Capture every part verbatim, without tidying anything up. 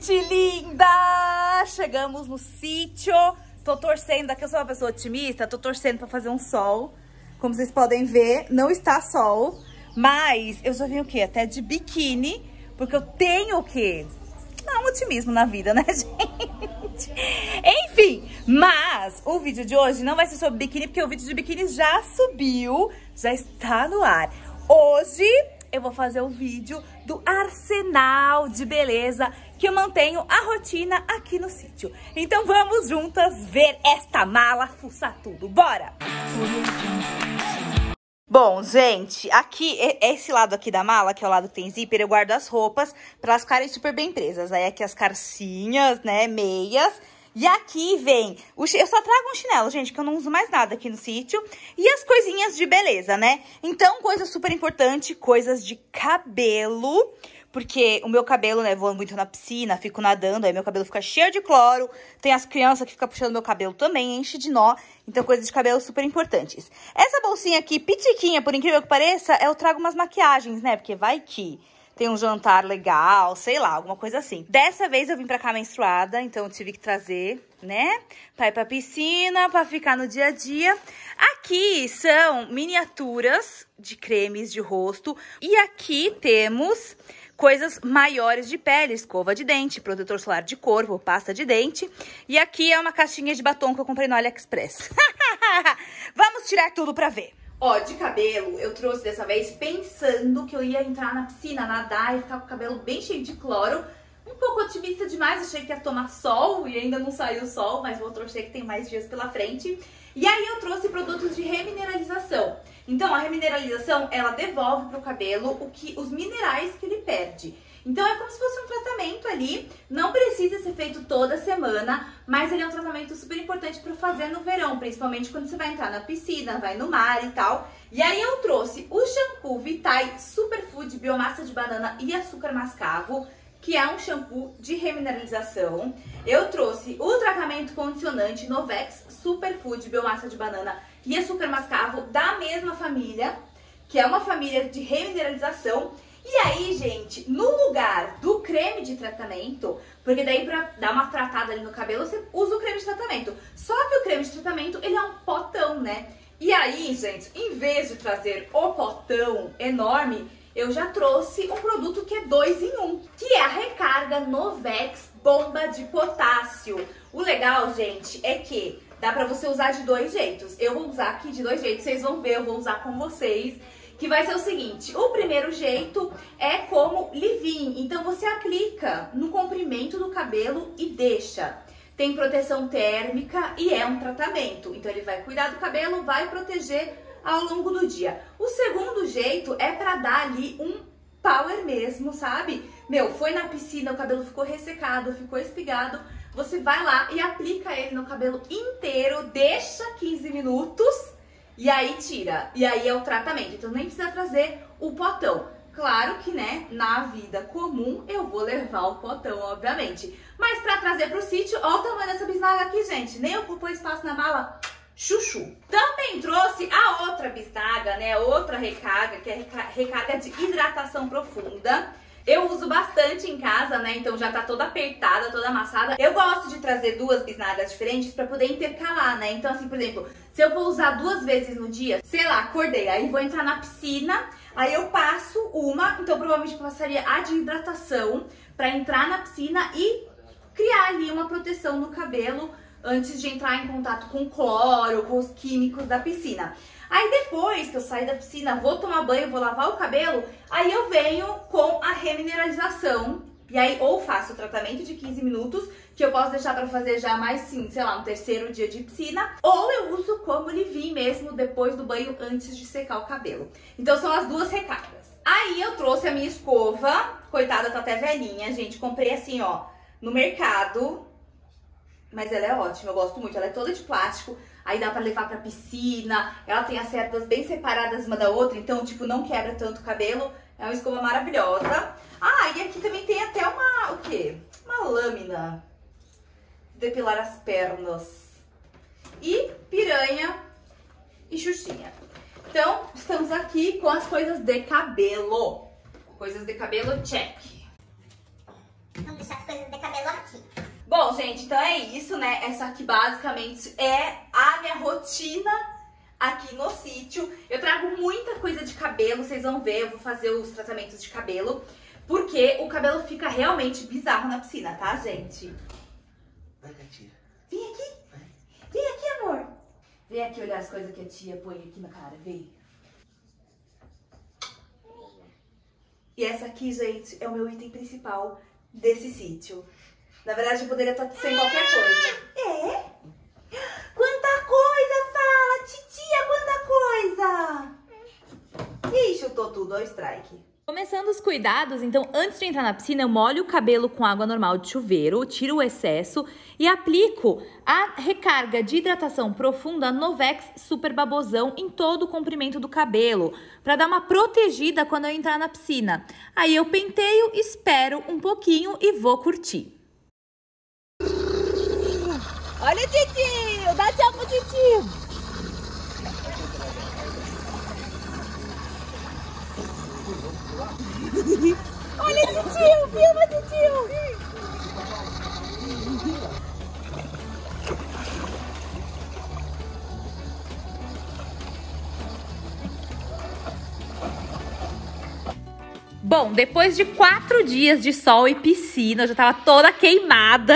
gente linda! Chegamos no sítio. Tô torcendo, aqui eu sou uma pessoa otimista, tô torcendo pra fazer um sol. Como vocês podem ver, não está sol. Mas eu já vim o quê? Até de biquíni. Porque eu tenho o quê? Não, um otimismo na vida, né, gente? Enfim, mas o vídeo de hoje não vai ser sobre biquíni, porque o vídeo de biquíni já subiu, já está no ar. Hoje eu vou fazer o vídeo do arsenal de beleza que eu mantenho a rotina aqui no sítio. Então vamos juntas ver esta mala fuçar tudo. Bora! Bom, gente, aqui, esse lado aqui da mala, que é o lado que tem zíper, eu guardo as roupas pra elas ficarem super bem presas. Aí aqui as calcinhas, né, meias. E aqui vem, o, eu só trago um chinelo, gente, que eu não uso mais nada aqui no sítio. E as coisinhas de beleza, né? Então, coisa super importante, coisas de cabelo. Porque o meu cabelo, né, voa muito na piscina, fico nadando, aí meu cabelo fica cheio de cloro. Tem as crianças que ficam puxando meu cabelo também, enche de nó. Então, coisas de cabelo super importantes. Essa bolsinha aqui, pitiquinha, por incrível que pareça, eu trago umas maquiagens, né? Porque vai que tem um jantar legal, sei lá, alguma coisa assim. Dessa vez eu vim pra cá menstruada, então eu tive que trazer, né? Pra ir pra piscina, pra ficar no dia a dia. Aqui são miniaturas de cremes de rosto. E aqui temos coisas maiores de pele, escova de dente, protetor solar de corpo, pasta de dente. E aqui é uma caixinha de batom que eu comprei no AliExpress. Vamos tirar tudo pra ver. Ó, de cabelo, eu trouxe dessa vez pensando que eu ia entrar na piscina, nadar e ficar com o cabelo bem cheio de cloro. Um pouco otimista demais, achei que ia tomar sol e ainda não saiu o sol, mas vou torcer que tem mais dias pela frente. E aí eu trouxe produtos de remineralização. Então, a remineralização, ela devolve pro cabelo o que, os minerais que ele perde. Então, é como se fosse um tratamento ali, não precisa ser feito toda semana, mas ele é um tratamento super importante para fazer no verão, principalmente quando você vai entrar na piscina, vai no mar e tal. E aí eu trouxe o shampoo Vitay Superfood Biomassa de Banana e Açúcar Mascavo, que é um shampoo de remineralização. Eu trouxe o tratamento condicionante Novex Superfood Biomassa de Banana e Açúcar Mascavo, da mesma família, que é uma família de remineralização. E aí, gente, no lugar do creme de tratamento, porque daí pra dar uma tratada ali no cabelo, você usa o creme de tratamento. Só que o creme de tratamento, ele é um potão, né? E aí, gente, em vez de trazer o potão enorme, eu já trouxe um produto que é dois em um, que é a recarga Novex Bomba de Potássio. O legal, gente, é que dá pra você usar de dois jeitos. Eu vou usar aqui de dois jeitos, vocês vão ver, eu vou usar com vocês. Que vai ser o seguinte, o primeiro jeito é como leave-in. Então você aplica no comprimento do cabelo e deixa. Tem proteção térmica e é um tratamento. Então ele vai cuidar do cabelo, vai proteger ao longo do dia. O segundo jeito é pra dar ali um power mesmo, sabe? Meu, foi na piscina, o cabelo ficou ressecado, ficou espigado, você vai lá e aplica ele no cabelo inteiro, deixa quinze minutos e aí tira. E aí é o tratamento, então nem precisa trazer o potão. Claro que, né, na vida comum eu vou levar o potão, obviamente. Mas pra trazer pro sítio, olha o tamanho dessa bisnaga aqui, gente. Nem ocupou espaço na mala. Chuchu. Também trouxe a outra bisnaga, né, outra recarga, que é recarga de hidratação profunda. Eu uso bastante em casa, né, então já tá toda apertada, toda amassada. Eu gosto de trazer duas bisnagas diferentes pra poder intercalar, né, então assim, por exemplo, se eu vou usar duas vezes no dia, sei lá, acordei, aí vou entrar na piscina, aí eu passo uma, então provavelmente eu passaria a de hidratação pra entrar na piscina e criar ali uma proteção no cabelo, antes de entrar em contato com o cloro, com os químicos da piscina. Aí depois que eu sair da piscina, vou tomar banho, vou lavar o cabelo, aí eu venho com a remineralização. E aí ou faço o tratamento de quinze minutos, que eu posso deixar pra fazer já mais, sim, sei lá, no terceiro dia de piscina. Ou eu uso como leave-in mesmo, depois do banho, antes de secar o cabelo. Então são as duas recargas. Aí eu trouxe a minha escova, coitada, tá até velhinha, gente. Comprei assim, ó, no mercado. Mas ela é ótima, eu gosto muito, ela é toda de plástico, aí dá pra levar pra piscina, ela tem as cerdas bem separadas uma da outra, então, tipo, não quebra tanto o cabelo, é uma escova maravilhosa. Ah, e aqui também tem até uma, o quê? Uma lâmina, depilar as pernas, e piranha e xuxinha. Então, estamos aqui com as coisas de cabelo, coisas de cabelo, check. Vamos deixar as coisas de cabelo. Bom, gente, então é isso, né? Essa aqui basicamente é a minha rotina aqui no sítio. Eu trago muita coisa de cabelo, vocês vão ver, eu vou fazer os tratamentos de cabelo, porque o cabelo fica realmente bizarro na piscina, tá, gente? Vai, gatinha. Vem aqui. Vai. Vem aqui, amor. Vem aqui olhar as coisas que a tia põe aqui na cara, vem. E essa aqui, gente, é o meu item principal desse sítio. Na verdade, eu poderia estar sem qualquer coisa. É? Quanta coisa, fala, titia, quanta coisa! Ih, chutou tudo, olha o strike. Começando os cuidados, então, antes de entrar na piscina, eu molho o cabelo com água normal de chuveiro, tiro o excesso e aplico a recarga de hidratação profunda Novex Super Babosão em todo o comprimento do cabelo, para dar uma protegida quando eu entrar na piscina. Aí eu penteio, espero um pouquinho e vou curtir. Olha o titio, dá tchau pro titio. Olha o titio, filma titio. Bom, depois de quatro dias de sol e piscina, eu já tava toda queimada.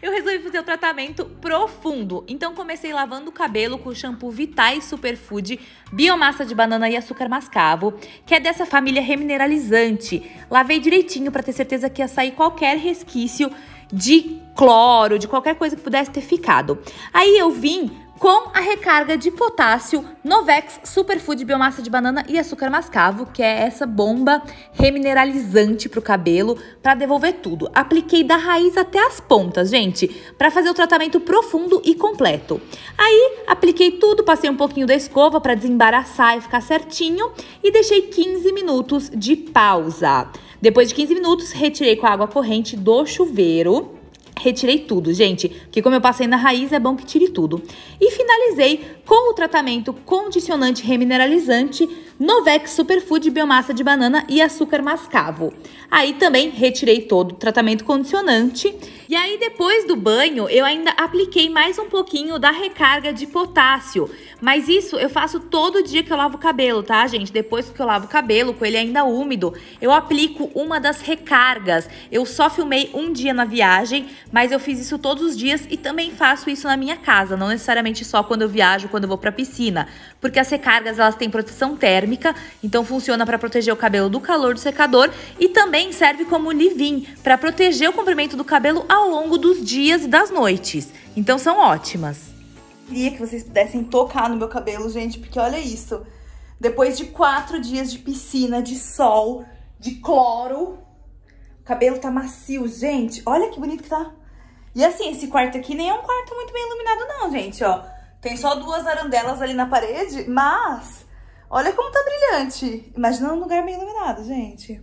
Eu resolvi fazer o tratamento profundo, então comecei lavando o cabelo com o shampoo Vitay Superfood Biomassa de Banana e Açúcar Mascavo, que é dessa família remineralizante. Lavei direitinho para ter certeza que ia sair qualquer resquício de cloro, de qualquer coisa que pudesse ter ficado. Aí eu vim com a recarga de potássio Novex Superfood Biomassa de Banana e Açúcar Mascavo, que é essa bomba remineralizante pro cabelo, para devolver tudo. Apliquei da raiz até as pontas, gente, para fazer o tratamento profundo e completo. Aí, apliquei tudo, passei um pouquinho da escova para desembaraçar e ficar certinho e deixei quinze minutos de pausa. Depois de quinze minutos, retirei com a água corrente do chuveiro. Retirei tudo, gente, porque como eu passei na raiz, é bom que tire tudo. E finalizei com o tratamento condicionante remineralizante Novex Superfood Biomassa de Banana e Açúcar Mascavo. Aí também retirei todo o tratamento condicionante. E aí depois do banho, eu ainda apliquei mais um pouquinho da recarga de potássio. Mas isso eu faço todo dia que eu lavo o cabelo, tá, gente? Depois que eu lavo o cabelo, com ele ainda úmido, eu aplico uma das recargas. Eu só filmei um dia na viagem, mas eu fiz isso todos os dias e também faço isso na minha casa, não necessariamente só quando eu viajo, quando eu vou pra piscina, porque as recargas, elas têm proteção térmica, então funciona pra proteger o cabelo do calor do secador e também serve como leave-in pra proteger o comprimento do cabelo ao longo dos dias e das noites, então são ótimas. Eu queria que vocês pudessem tocar no meu cabelo, gente, porque olha isso, depois de quatro dias de piscina, de sol, de cloro, o cabelo tá macio, gente. Olha que bonito que tá. E assim, esse quarto aqui nem é um quarto muito bem iluminado não, gente, ó. Tem só duas arandelas ali na parede, mas olha como tá brilhante. Imagina um lugar bem iluminado, gente.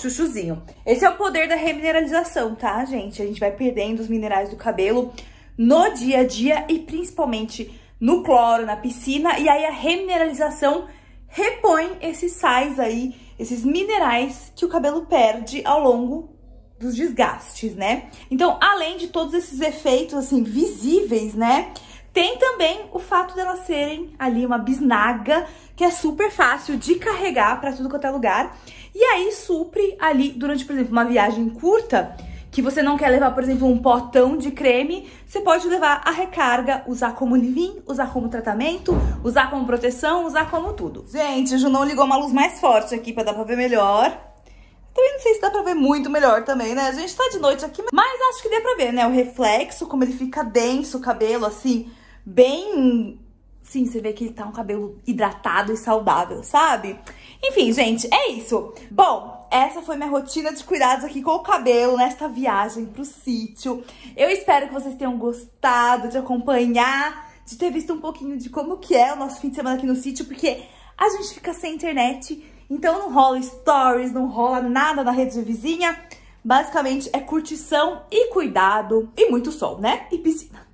Chuchuzinho. Esse é o poder da remineralização, tá, gente? A gente vai perdendo os minerais do cabelo no dia a dia e principalmente no cloro, na piscina. E aí a remineralização repõe esses sais aí, esses minerais que o cabelo perde ao longo dos desgastes, né? Então, além de todos esses efeitos, assim, visíveis, né? Tem também o fato delas serem ali uma bisnaga, que é super fácil de carregar pra tudo quanto é lugar. E aí, supre ali, durante, por exemplo, uma viagem curta, que você não quer levar, por exemplo, um potão de creme, você pode levar a recarga, usar como leave-in, usar como tratamento, usar como proteção, usar como tudo. Gente, a Ju não ligou uma luz mais forte aqui pra dar pra ver melhor. Também não sei se dá pra ver muito melhor também, né? A gente tá de noite aqui, mas acho que dá pra ver, né? O reflexo, como ele fica denso, o cabelo, assim, bem... Sim, você vê que ele tá um cabelo hidratado e saudável, sabe? Enfim, gente, é isso. Bom, essa foi minha rotina de cuidados aqui com o cabelo nesta viagem pro sítio. Eu espero que vocês tenham gostado de acompanhar, de ter visto um pouquinho de como que é o nosso fim de semana aqui no sítio, porque a gente fica sem internet, então não rola stories, não rola nada na rede de vizinha. Basicamente é curtição e cuidado e muito sol, né? E piscina.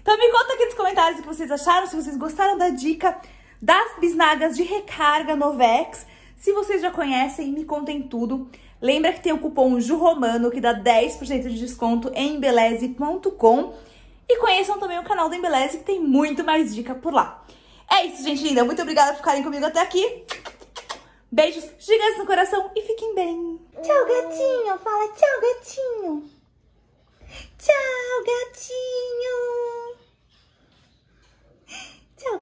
Então me conta aqui nos comentários o que vocês acharam, se vocês gostaram da dica das bisnagas de recarga Novex. Se vocês já conhecem, me contem tudo. Lembra que tem o cupom Ju Romano que dá dez por cento de desconto em embeleze ponto com. E conheçam também o canal da Embeleze, que tem muito mais dica por lá. É isso, gente linda. Muito obrigada por ficarem comigo até aqui. Beijos gigantes no coração e fiquem bem. Tchau, gatinho. Fala tchau, gatinho.